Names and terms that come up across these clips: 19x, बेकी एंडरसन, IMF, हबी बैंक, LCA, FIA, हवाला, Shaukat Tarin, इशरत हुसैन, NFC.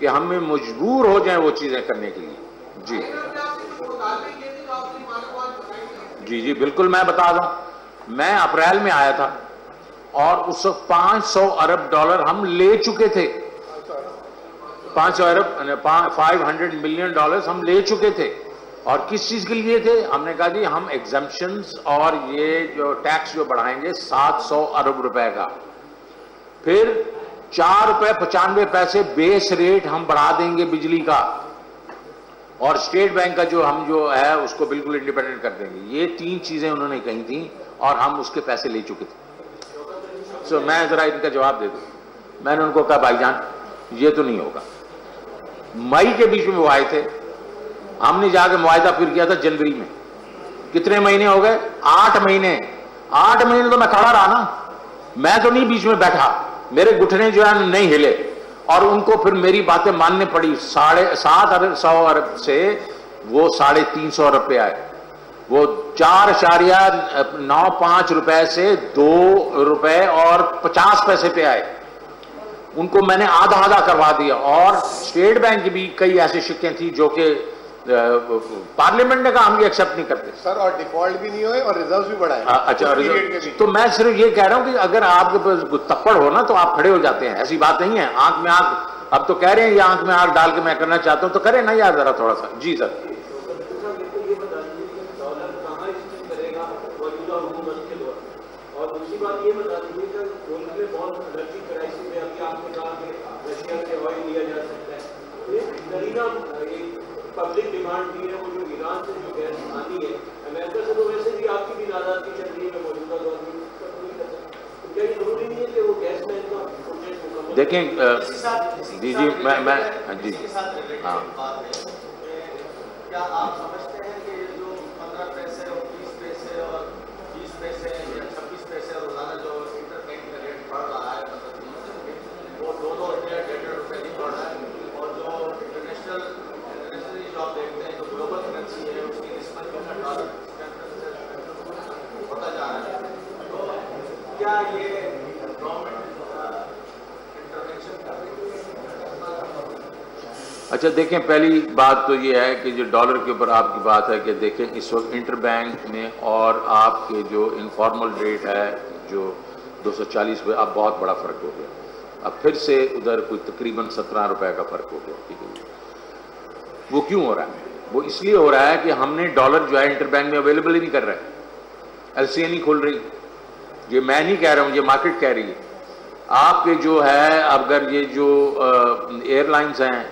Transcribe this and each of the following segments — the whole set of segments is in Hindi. कि हमें मजबूर हो जाए वो चीजें करने के लिए। जी जी जी बिल्कुल, मैं बता दूं, मैं अप्रैल में आया था और उस वक्त 500 अरब डॉलर हम ले चुके थे, 500 मिलियन डॉलर हम ले चुके थे। और किस चीज के लिए थे? हमने कहा जी हम एग्जम्पशंस और ये जो टैक्स जो बढ़ाएंगे 700 अरब रुपए का, फिर 4 रुपए 95 पैसे बेस रेट हम बढ़ा देंगे बिजली का, और स्टेट बैंक का जो हम जो है उसको बिल्कुल इंडिपेंडेंट कर देंगे। ये 3 चीजें उन्होंने कही थी और हम उसके पैसे ले चुके थे। सो मैं जरा इनका जवाब दे दूं। मैंने उनको कहा भाईजान ये तो नहीं होगा। मई के बीच में वो आए थे, हमने जाके मुआयदा फिर किया था जनवरी में। कितने महीने हो गए? 8 महीने। 8 महीने तो मैं खड़ा रहा ना, मैं तो नहीं बीच में बैठा, मेरे घुटने जो है नहीं हिले, और उनको फिर मेरी बातें मानने पड़ी। 750 अरब से वो 350 अरब पे आए, वो 4.95 रुपए से 2 रुपए और 50 पैसे पे आए, उनको मैंने आधा आधा करवा दिया। और स्टेट बैंक की भी कई ऐसी शिकायतें थी जो कि पार्लियामेंट ने कहा हम ये एक्सेप्ट नहीं करते सर, और डिफॉल्ट भी नहीं हुए और रिजर्व भी बढ़ाए। अच्छा रिजर्व, तो मैं सिर्फ ये कह रहा हूँ कि अगर आपके पास तप्पड़ हो ना तो आप खड़े हो जाते हैं, ऐसी बात नहीं है। आंख में आंख, अब तो कह रहे हैं ये आंख में आंख डाल के मैं करना चाहता हूँ, तो करें ना यार जरा थोड़ा सा। जी सर, पब्लिक डिमांड भी है, वो जो ईरान से जो गैस आनी है अमेरिका से, तो वैसे भी आपकी भी नाराजगी चल रही है मौजूदा दौर में, तो क्या जरूरी नहीं है कि वो गैस लाइन का प्रोजेक्ट होगा? देखें जी जी, मैं जी हाँ, क्या आप समझते हैं कि जो 15 पैसे और 20 पैसे और 20 पैसे या 26 पैसे रोजाना जो इंटरबैंक का रेट बढ़ रहा है, मतलब वो 2-2 रुपये 1.5 रुपये भी बढ़ रहा है, और जो इंटरनेशनल आप देखते हैं जो ग्लोबल करेंसी है उसकी निस्बत में $10 होता जा रहा है, तो क्या ये गवर्नमेंट इंटरवेंशन कर रही है? अच्छा देखें, पहली बात तो ये है कि जो डॉलर के ऊपर आपकी बात है कि देखें इस वक्त इंटरबैंक में और आपके जो इनफॉर्मल रेट है जो 240 पे अब बहुत बड़ा फ़र्क हो गया, अब फिर से उधर कोई तकरीबन 17 रुपये का फ़र्क हो गया। ठीक है, वो क्यों हो रहा है? वो इसलिए हो रहा है कि हमने डॉलर जो है इंटरबैंक में अवेलेबल ही नहीं कर रहा है, LCA नहीं खोल रही। ये मैं नहीं कह रहा हूँ, ये मार्केट कह रही है। आपके जो है अगर ये जो एयरलाइंस हैं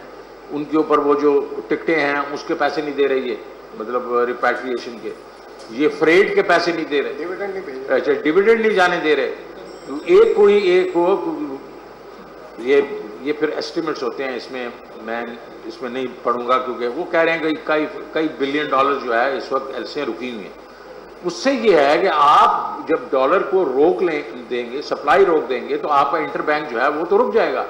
उनके ऊपर वो जो टिकटें हैं उसके पैसे नहीं दे रही है, मतलब रिपैट्रिएशन के, ये फ्रेट के पैसे नहीं दे रहे, डिविडेंड नहीं भेज रहे, अच्छा डिविडेंड नहीं जाने दे रहे। ये फिर एस्टिमेट्स होते हैं, इसमें मैं इसमें नहीं पढ़ूंगा क्योंकि वो कह रहे हैं कि कई बिलियन डॉलर जो है इस वक्त LCA रुकी हुई है। उससे ये है कि आप जब डॉलर को देंगे, सप्लाई रोक देंगे, तो आपका इंटरबैंक जो है वो तो रुक जाएगा,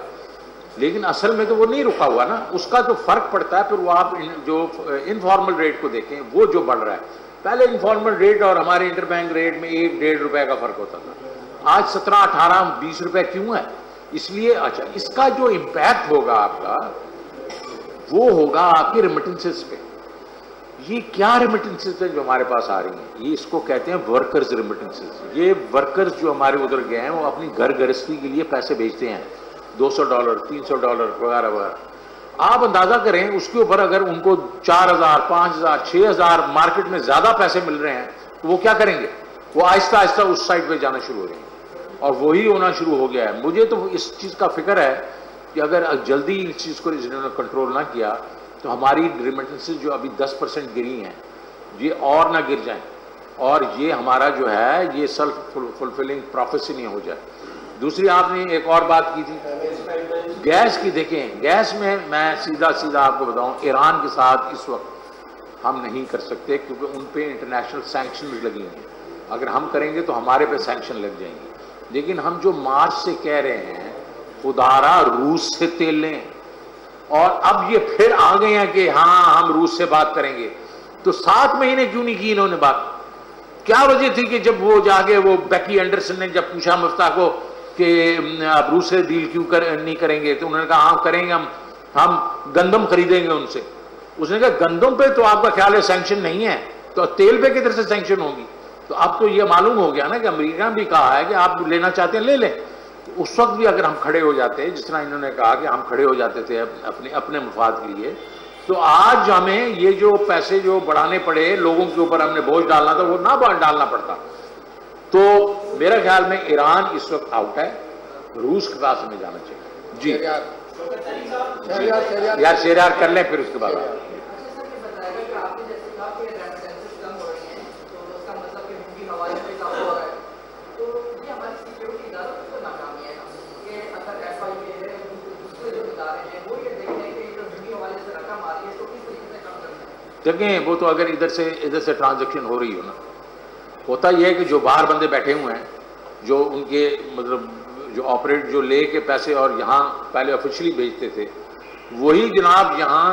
लेकिन असल में तो वो नहीं रुका हुआ ना, उसका तो फर्क पड़ता है। फिर वो आप जो इनफॉर्मल रेट को देखें वो जो बढ़ रहा है, पहले इनफॉर्मल रेट और हमारे इंटरबैंक रेट में 1-1.5 रुपए का फर्क होता था, आज 17-18-20 रुपये क्यों है? इसलिए अच्छा, इसका जो इम्पैक्ट होगा आपका वो होगा आपकी रेमिटेंसेस पे। ये क्या रेमिटेंसेस है जो हमारे पास आ रही हैं? ये इसको कहते हैं वर्कर्स रेमिटेंसेस। ये वर्कर्स जो हमारे उधर गए हैं वो अपनी घर गृहस्थी के लिए पैसे भेजते हैं, $200, $300 वगैरह वगैरह। आप अंदाज़ा करें उसके ऊपर, अगर उनको 4000, 5000, 6000 मार्केट में ज़्यादा पैसे मिल रहे हैं तो वो क्या करेंगे? वो आहिस्ता आहिस्ता उस साइड पर जाना शुरू हो रहे हैं और वही होना शुरू हो गया है। मुझे तो इस चीज़ का फिक्र है कि अगर जल्दी इस चीज़ को इन्होंने कंट्रोल ना किया तो हमारी रेमिटेंसेज जो अभी 10% गिरी हैं ये और ना गिर जाएं, और ये हमारा जो है ये सेल्फ फुलफिलिंग प्रोफेसी नहीं हो जाए। दूसरी आपने एक और बात की थी गैस की। देखें गैस में मैं सीधा आपको बताऊँ, ईरान के साथ इस वक्त हम नहीं कर सकते क्योंकि उन पर इंटरनेशनल सैंक्शन लगी हुई हैं। अगर हम करेंगे तो हमारे पे सैंक्शन लग जाएंगे, लेकिन हम जो मार्च से कह रहे हैं खुदारा रूस से तेल लें, और अब ये फिर आ गए हैं कि हाँ हम रूस से बात करेंगे, तो 7 महीने क्यों नहीं की इन्होंने बात? क्या वजह थी कि जब वो जाके वो बेकी एंडरसन ने जब पूछा मुफ्ता को कि आप रूस से डील क्यों नहीं करेंगे, तो उन्होंने कहा हाँ करेंगे हम हम गंदम खरीदेंगे उनसे। उसने कहा गंदम पे तो आपका ख्याल है सैंक्शन नहीं है, तो तेल पे किधर से सैंक्शन होगी? तो आपको ये मालूम हो गया ना कि अमेरिका भी कहा है कि आप लेना चाहते हैं ले लें। तो उस वक्त भी अगर हम खड़े हो जाते, जिस तरह इन्होंने कहा कि हम खड़े हो जाते थे अपने अपने मुफाद के लिए, तो आज हमें ये जो पैसे जो बढ़ाने पड़े लोगों के ऊपर हमने बोझ डालना था वो ना डालना पड़ता। तो मेरा ख्याल में ईरान इस वक्त आउट है, रूस के पास में जाना चाहिए। जी यार शेयर कर लें फिर उसके बाद। देखें वो तो अगर इधर से ट्रांजैक्शन हो रही हो ना, होता यह है कि जो बाहर बंदे बैठे हुए हैं जो उनके मतलब जो ऑपरेट जो ले के पैसे और यहाँ पहले ऑफिशियली भेजते थे, वही जनाब यहाँ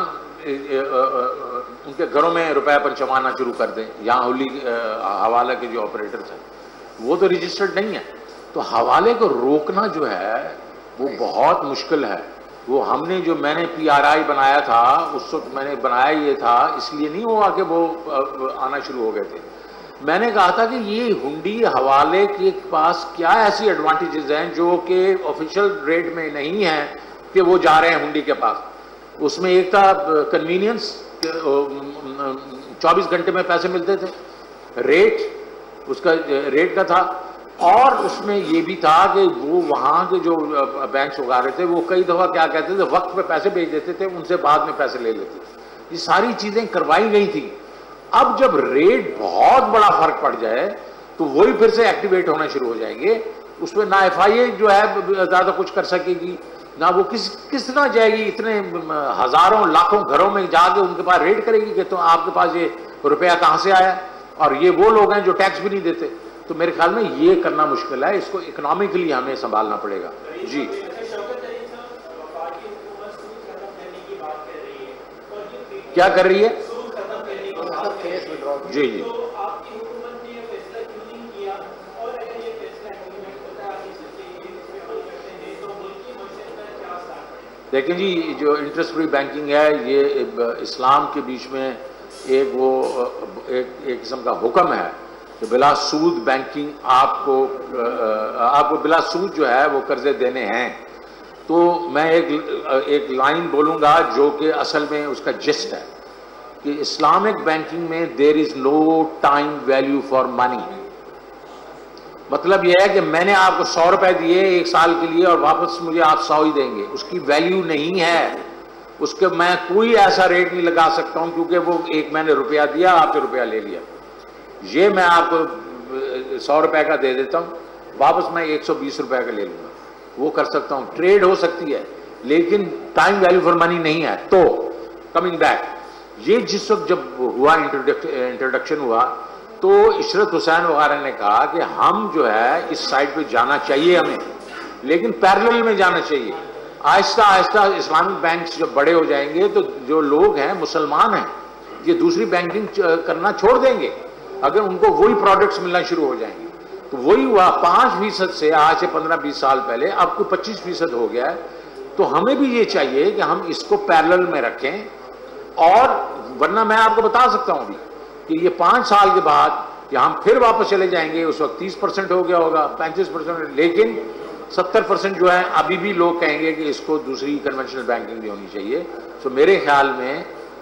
उनके घरों में रुपया पंचमाना शुरू कर दें। यहाँ होली हवाला के जो ऑपरेटर्स हैं वो तो रजिस्टर्ड नहीं है, तो हवाले को रोकना जो है वो बहुत मुश्किल है। वो हमने जो मैंने PRI बनाया था उस वक्त मैंने बनाया ये था, इसलिए नहीं हुआ कि वो आना शुरू हो गए थे। मैंने कहा था कि ये हुंडी हवाले के पास क्या ऐसी एडवांटेजेस हैं जो कि ऑफिशियल रेट में नहीं है कि वो जा रहे हैं हुंडी के पास। उसमें एक था कन्वीनियंस, 24 घंटे में पैसे मिलते थे, रेट उसका रेट का था, और उसमें ये भी था कि वो वहाँ के जो बैंक्स उगा रहे थे वो कई दफ़ा क्या कहते थे वक्त पे पैसे भेज देते थे, उनसे बाद में पैसे ले लेते थे। ये सारी चीज़ें करवाई गई थी। अब जब रेट बहुत बड़ा फर्क पड़ जाए तो वही फिर से एक्टिवेट होना शुरू हो जाएंगे। उसमें ना FIA जो है ज़्यादा कुछ कर सकेगी, ना वो किस तरह जाएगी, इतने हज़ारों लाखों घरों में जाके उनके पास रेड करेगी कि तो आपके पास ये रुपया कहाँ से आया, और ये वो लोग हैं जो टैक्स भी नहीं देते। तो मेरे ख्याल में ये करना मुश्किल है, इसको इकोनॉमिकली हमें संभालना पड़ेगा। जी क्या कर रही है? जी जी देखिए जी, जो इंटरेस्ट फ्री बैंकिंग है ये इस्लाम के बीच में एक वो एक किस्म का हुक्म है कि बिला सूद बैंकिंग आपको बिला सूद जो है वो कर्जे देने हैं। तो मैं एक लाइन बोलूँगा जो कि असल में उसका जिस्ट है कि इस्लामिक बैंकिंग में there is no time value for money. मतलब यह है कि मैंने आपको 100 रुपए दिए एक साल के लिए और वापस मुझे आप 100 ही देंगे, उसकी वैल्यू नहीं है, उसके मैं कोई ऐसा रेट नहीं लगा सकता हूँ क्योंकि वो एक मैंने रुपया दिया आपने रुपया ले लिया। ये मैं आपको 100 रुपए का दे देता हूँ, वापस मैं 120 रुपए का ले लूँगा, वो कर सकता हूँ, ट्रेड हो सकती है, लेकिन टाइम वैल्यू फॉर मनी नहीं है। तो कमिंग बैक, ये जिस वक्त जब हुआ इंट्रोडक्शन हुआ तो इशरत हुसैन वगैरह ने कहा कि हम जो है इस साइड पे जाना चाहिए हमें, लेकिन पैरेलल में जाना चाहिए। आहिस्ता आहिस्ता इस्लामिक बैंक्स जब बड़े हो जाएंगे तो जो लोग हैं मुसलमान हैं ये दूसरी बैंकिंग करना छोड़ देंगे अगर उनको वही प्रोडक्ट्स मिलना शुरू हो जाएंगे। तो वही हुआ, 5% से आज से 15-20 साल पहले अब को 25% हो गया है। तो हमें भी ये चाहिए कि हम इसको पैरेलल में रखें, और वरना मैं आपको बता सकता हूँ भी कि ये 5 साल के बाद हम फिर वापस चले जाएंगे। उस वक्त 30% हो गया होगा, 35%, लेकिन 70% जो है अभी भी लोग कहेंगे कि इसको दूसरी कन्वेंशनल बैंकिंग भी होनी चाहिए। तो मेरे ख्याल में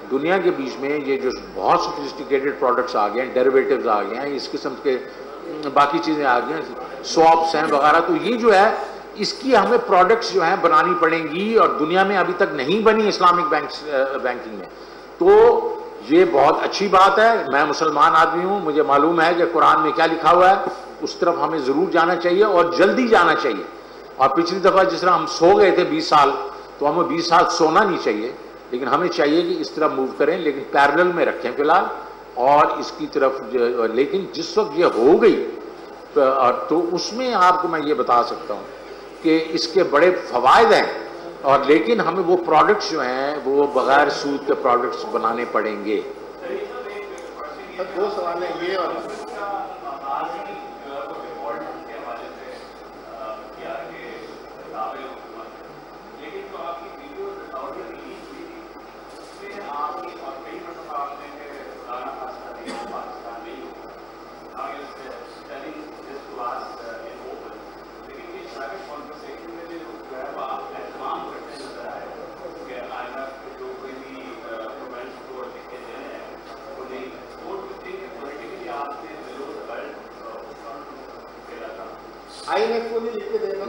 दुनिया के बीच में ये जो बहुत सोफिस्टिकेटेड प्रोडक्ट्स आ गए हैं, डेरिवेटिव्स आ गए हैं, इस किस्म के बाकी चीज़ें आ गई हैं, स्वैप्स हैं वगैरह, तो ये जो है इसकी हमें प्रोडक्ट्स जो हैं बनानी पड़ेंगी और दुनिया में अभी तक नहीं बनी इस्लामिक बैंकिंग में। तो ये बहुत अच्छी बात है। मैं मुसलमान आदमी हूँ, मुझे मालूम है कि कुरान में क्या लिखा हुआ है, उस तरफ हमें ज़रूर जाना चाहिए और जल्दी जाना चाहिए। और पिछली दफ़ा जिस तरह हम सो गए थे 20 साल, तो हमें 20 साल सोना नहीं चाहिए, लेकिन हमें चाहिए कि इस तरह मूव करें, लेकिन पैरेलल में रखें फिलहाल, और इसकी तरफ। लेकिन जिस वक्त ये हो गई तो उसमें आपको मैं ये बता सकता हूँ कि इसके बड़े फ़वाद हैं, और लेकिन हमें वो प्रोडक्ट्स जो हैं वो बग़ैर सूद के प्रोडक्ट्स बनाने पड़ेंगे। दो सवाल हैं ये, और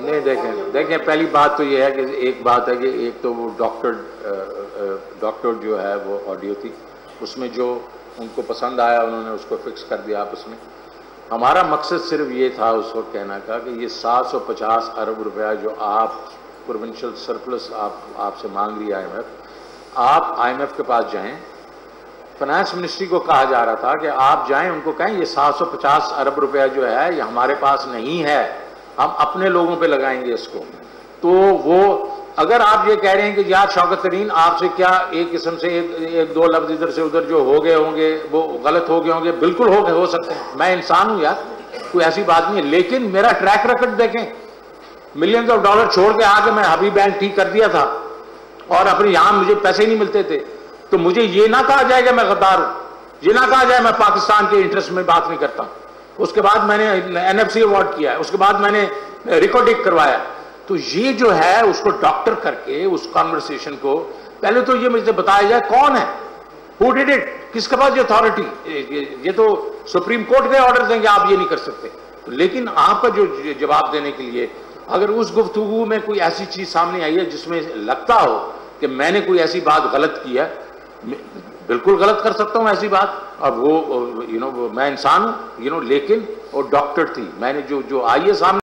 नहीं देखें पहली बात तो ये है कि एक तो वो डॉक्टर जो है वो ऑडियो थी, उसमें जो उनको पसंद आया उन्होंने उसको फिक्स कर दिया आपस में। हमारा मकसद सिर्फ ये था उस वक्त कहना का कि ये 750 अरब रुपया जो आप प्रोविंशियल सरप्लस आपसे मांग रही IMF, आप IMF के पास जाएं। फाइनेंस मिनिस्ट्री को कहा जा रहा था कि आप जाएं, उनको कहें ये 750 अरब रुपया जो है ये हमारे पास नहीं है, हम अपने लोगों पे लगाएंगे इसको। तो वो अगर आप ये कह रहे हैं कि यार शौकत तरीन आपसे क्या एक किस्म से एक दो लफ्ज इधर से उधर जो हो गए होंगे वो गलत हो गए होंगे, बिल्कुल हो सकते हैं, मैं इंसान हूँ यार, कोई ऐसी बात नहीं है, लेकिन मेरा ट्रैक रिकॉर्ड देखें। मिलियंस ऑफ डॉलर छोड़ के आके मैं हबी बैंक ठीक कर दिया था और अपने यहाँ मुझे पैसे ही नहीं मिलते थे। तो मुझे ये ना कहा जाएगा मैं गद्दार हूँ, ये ना कहा जाए मैं पाकिस्तान के इंटरेस्ट में बात नहीं करता। उसके बाद मैंने NFC अवार्ड किया है, उसके बाद मैंने रिकॉर्डिंग करवाया। तो ये जो है उसको डॉक्टर करके उस कॉन्वर्सेशन को पहले तो ये मुझे बताया जाए कौन है, हु डिड इट, किसके पास ये अथॉरिटी। ये तो सुप्रीम कोर्ट के ऑर्डर देंगे आप ये नहीं कर सकते, तो लेकिन आपका जो जवाब देने के लिए अगर उस गुफ्तगू में कोई ऐसी चीज सामने आई है जिसमें लगता हो कि मैंने कोई ऐसी बात गलत की है, बिल्कुल गलत कर सकता हूँ ऐसी बात, और वो मैं इंसान हूँ लेकिन वो डॉक्टर थी, मैंने जो आइए सामने